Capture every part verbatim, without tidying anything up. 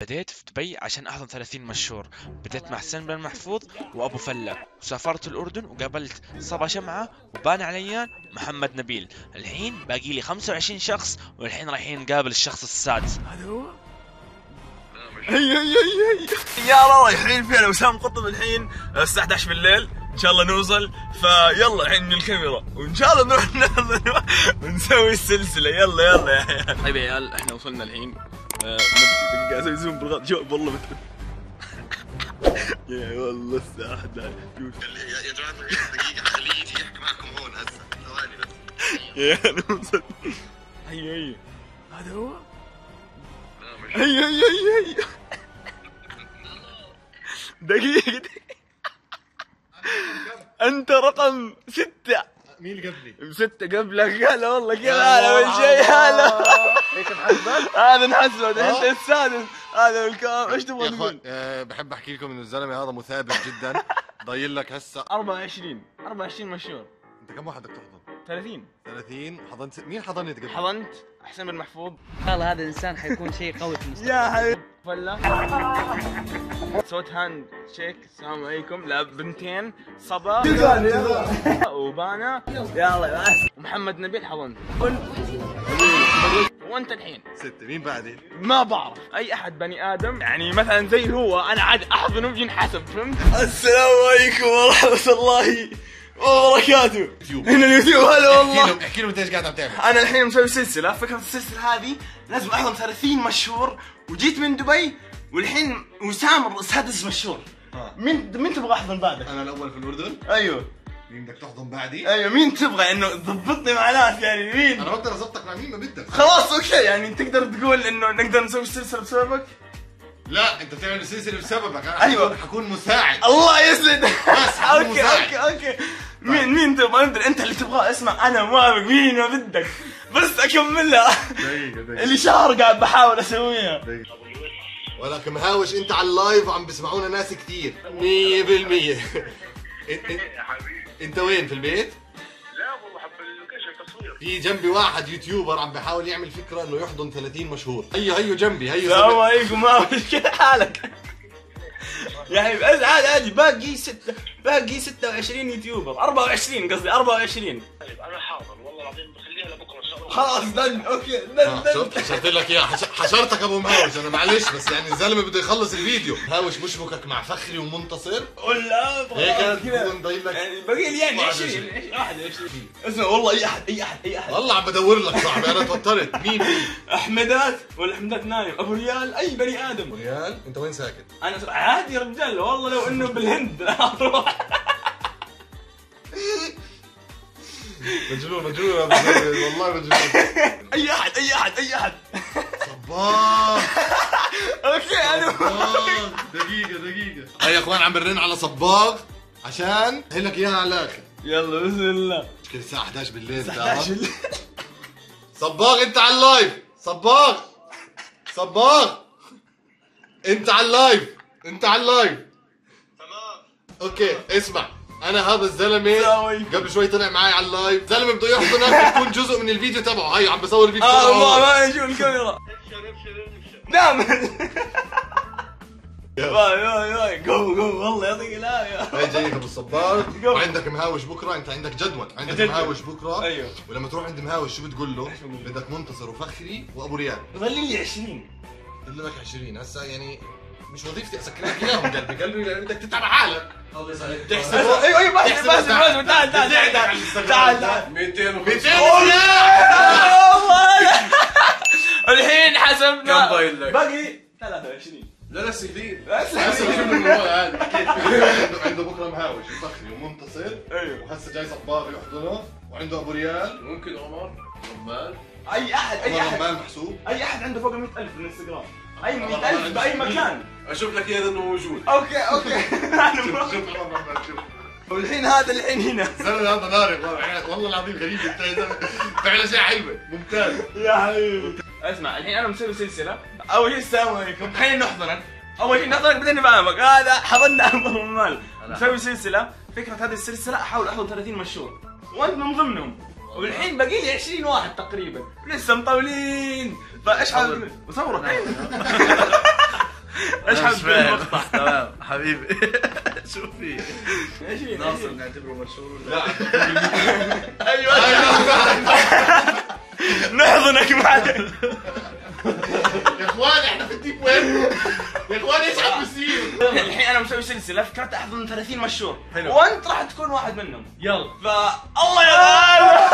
بدأت في دبي عشان أحضن ثلاثين مشهور، بدأت مع حسين بن محفوظ وأبو فلة، وسافرت الأردن وقابلت صبا شمعة وبان عليان ومحمد نبيل. الحين باقي لي خمسة وعشرين شخص، والحين رايحين نقابل الشخص السادس. هذا هو؟ هي هي هي هي يا الله رايحين فين؟ وسام قطب الحين الساعة إحدى عشر بالليل إن شاء الله نوصل، فيلا الحين من الكاميرا وإن شاء الله نروح ونسوي السلسلة. يلا يلا يا عيال. طيب يا عيال إحنا وصلنا الحين. دقيقة اسوي زوم بالغلط، شوف والله متعب يا والله الساعة إحدى عشر. يا جماعة دقيقة خليه يجي يحكي معكم هون هسه ثواني بس. يا أنا مصدق. أيوه أيوه هذا هو؟ أيوه أيوه أيوه دقيقة أنت رقم ستة. مين قبلي؟ ستة قبلك. هلا والله كذا هلا من شيء هلا. هيك نحسبك؟ هذا نحسبك انت السادس. هذا الكلام ايش تبغى تقول؟ أه بحب احكي لكم ان الزلمه هذا مثابر جدا. ضايل لك هسه أربعة وعشرين أربعة وعشرين مشهور. انت كم واحد بدك تحضن؟ ثلاثين ثلاثين حضنت. مين حضنت قبل؟ حضنت حسين بن محفوظ. ان شاء الله هذا الانسان حيكون شيء قوي في المستقبل. يا حبيبي فله صوت هاند شيك. السلام عليكم لبنتين صبا وبانا. يلا ومحمد نبيل حضنت. وانت الحين ستة. مين بعدين؟ ما بعرف اي احد بني ادم يعني مثلا زي هو انا عاد احضنه بينحسب. فهمت؟ السلام عليكم ورحمه الله وبركاته. هنا اليوتيوب. هلا والله. احكي لهم انت ايش قاعد عم تعمل؟ انا الحين مسوي سلسله، فكره السلسله هذه لازم احضن ثلاثين مشهور، وجيت من دبي والحين وسام السادس مشهور. مين مين تبغى احضن بعدك؟ انا الاول في الاردن. ايوه. مين بدك تحضن بعدي؟ ايوه مين تبغى انه ضبطني مع ناس يعني مين؟ انا بقدر اضبطك مع مين ما بدك. خلاص اوكي يعني تقدر تقول انه نقدر نسوي السلسله بسببك؟ لا انت بتعمل السلسله بسببك. انا ايوه حكون مساعد. الله يسلمك. بس اوكي مساعد. اوكي اوكي مين مين تبغى انت اللي تبغاه؟ اسمع انا موافق. مين ما بدك بس اكملها. دقيقه دقيقه اللي شهر قاعد بحاول اسويها. ولكن مهاوش انت على اللايف وعم بسمعونا ناس كثير مية بالمية. انت وين في البيت؟ لا والله حب اللوكيشن تصوير. في جنبي واحد يوتيوبر عم بحاول يعمل فكره انه يحضن ثلاثين مشهور. هيو هيو جنبي هيو. السلام عليكم. مهاوش كيف حالك؟ يا حبيبي عادي عادي باقي ستة باقي ستة وعشرين يوتيوبر. أربعة وعشرين قصدي أربعة وعشرين. طيب انا حاضر والله العظيم بخليها لبكره ان شاء الله. خلاص دن اوكي دن دن. حشرت لك اياها. حشرتك ابو مهاوش. انا معلش بس يعني الزلمه بده يخلص الفيديو. مهاوش مشبكك مع فخري ومنتصر ولا هيك بكون ضايل لك يعني باقي لي يعني عشرين واحد وعشرين. اسمع والله اي احد اي احد اي احد والله عم بدور لك صاحبي انا توترت. مين مين؟ احمدات ولا احمدات نايم. ابو ريال. اي بني ادم. ابو ريال انت وين ساكن؟ انا عادي يا رجال والله لو انه بالهند اروح. مجنون مجنون والله مجنون. اي احد اي احد اي احد. صباغ. اوكي انا دقيقه دقيقه. هيا يا اخوان عم برن على صباغ عشان لك اياها على الاخر. يلا باذن الله. مشكلة الساعة إحدى عشر بالليل. إحدى عشر بالليل. صباغ انت على اللايف. صباغ صباغ انت على اللايف. انت على اللايف. تمام اوكي. اسمع انا هذا الزلمه قبل شوي طلع معي على اللايف. زلمه بده يحضنك تكون جزء من الفيديو تبعه. هي عم بصور الفيديو تبعه. اه ما ما نشوف الكاميرا. ابشر ابشر ابشر. نعم باي باي باي. جو جو والله يعطيك العافيه. هاي جايك ابو الصباغ. وعندك مهاوش بكره. انت عندك جدول. عندك مهاوش بكره. ايوه. ولما تروح عند مهاوش شو بتقول له؟ بدك منتصر وفخري وابو ريال. ضل لي عشرين. ضل لك عشرين هسه يعني مش وظيفتي اسكر لك اياهم. قلبي قلبي بدك تتعب حالك. الله يسعدك. تحسب ايوه ايوه بحسب بحسب. تعال تعال تعال تعال تعال. مئتين وخمسين. الحين حسبنا كم ضايل لك؟ باقي ثلاثة وعشرين. لا لا سليم هسه بجيب الموضوع عادي. اكيد عنده بكره مهاوش وفخري ومنتصر. ايوه. وهسه جاي صباغ يحضنه وعنده ابو ريال. ممكن عمر رمال. اي احد اي احد رمال محسوب. اي احد عنده فوق مئة ألف بالانستغرام. اي مئة ألف باي مكان. اشوف لك اياه انه موجود. اوكي اوكي. والحين هذا الحين هنا. الزلمه هذا نارق والله العظيم. غريب انت فعلا شيء حلوه ممتاز يا حبيبي. اسمع الحين انا مسوي سلسله. اول شيء السلام عليكم. خلينا نحضنك. اول شيء نحضنك بعدين نفهمك. هذا حضننا اكبر من مال. مسوي سلسله. فكره هذه السلسله احاول احضن ثلاثين مشهور وانت من ضمنهم. والحين باقي لي عشرين واحد تقريبا لسه مطولين. فايش حاول؟ بصورك. ايش حابب المقطع؟ تمام حبيبي. شوفي ايش ناصر نعتبره مشهور ولا لا؟ ايوه نحضنك بعدين يا اخوان. احنا في الديب ويب يا اخوان، ايش عم بيصير؟ الحين انا مسوي سلسله فكرت احضن ثلاثين مشهور وانت راح تكون واحد منهم. يلا فا الله يا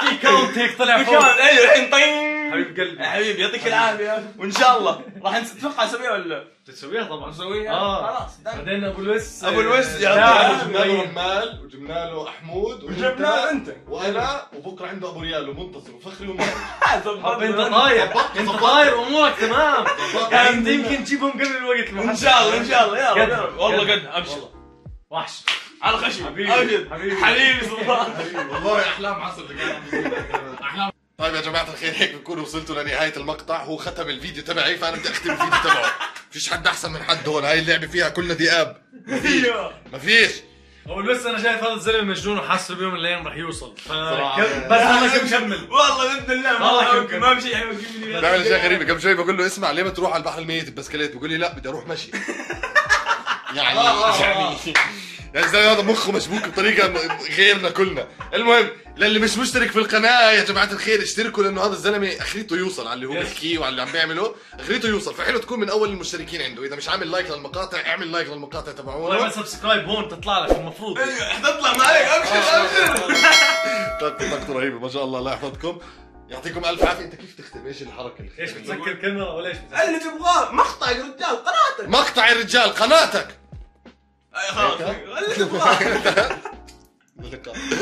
في كون هيك طلع فوق. ايوه الحين طين حبيب قلبي حبيبي يعطيك العافيه. وان شاء الله راح نتوقع نسويها ولا تسويها؟ طبعا نسويها خلاص. بعدين ابو الوس ابو الوس يعني جبنا له رمال وجبنا له حمود وجبنا له انت وانا وبكره عنده ابو ريال ومنتصر وفخري ومهاوش. انت طاير انت طاير امورك تمام يعني يمكن تجيبهم قبل الوقت ان شاء الله. ان شاء الله يلا والله قد ابشر وحش على الخشب حبيبي حبيبي سلطان والله احلام عصر اللي قاعد احلام. طيب يا جماعه الخير، هيك بنكونوا وصلتوا لنهايه المقطع. هو ختم الفيديو تبعي فانا بدي اختم الفيديو تبعه. مفيش حد احسن من حد هون، هاي اللعبه فيها كلنا ذئاب. مفيش مفيش هو بس انا شايف هذا الزلمه مجنون وحاسه بيوم من الايام راح يوصل ف... بس انا مكمل والله باذن الله. والله ما مشي حيوقفني. بعمل شيء غريب قبل شوي بقول له اسمع ليه ما تروح على البحر الميت ببسكليت؟ بقول لي لا بدي اروح مشي. يعني يعني يعني الزلمه هذا مخه مشبوك بطريقه غيرنا كلنا. المهم للي مش مشترك في القناه يا جماعه الخير اشتركوا، لانه هذا الزلمه اخريته يوصل على اللي هو بيحكيه وعلى اللي عم بيعمله، اخريته يوصل. فحلو تكون من اول المشتركين عنده. اذا مش عامل لايك للمقاطع اعمل لايك للمقاطع تبعونا. والله سبسكرايب هون تطلع لك المفروض. ايوه تطلع معك ابشر ابشر. طاقته رهيبه ما شاء الله الله يحفظكم يعطيكم الف عافيه. انت كيف تختم؟ ايش الحركه؟ ايش بتسكر كاميرا ولا ايش؟ اللي تبغاه مقطع الرجال قناتك. مقطع الرجال قناتك. اي خلاص اللي تبغاه.